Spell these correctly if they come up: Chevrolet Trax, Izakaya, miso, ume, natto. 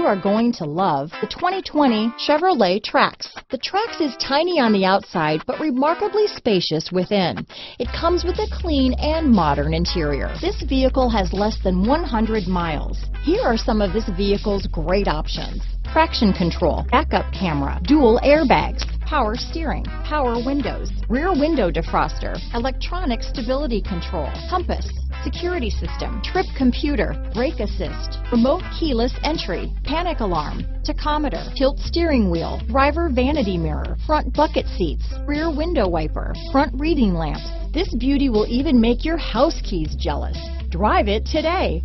you are going to love the 2020 Chevrolet Trax. The Trax is tiny on the outside, but remarkably spacious within. It comes with a clean and modern interior. This vehicle has less than 100 miles. Here are some of this vehicle's great options: traction control, backup camera, dual airbags, power steering, power windows, rear window defroster, electronic stability control, compass, security system, trip computer, brake assist, remote keyless entry, panic alarm, tachometer, tilt steering wheel, driver vanity mirror, front bucket seats, rear window wiper, front reading lamp. This beauty will even make your house keys jealous. Drive it today.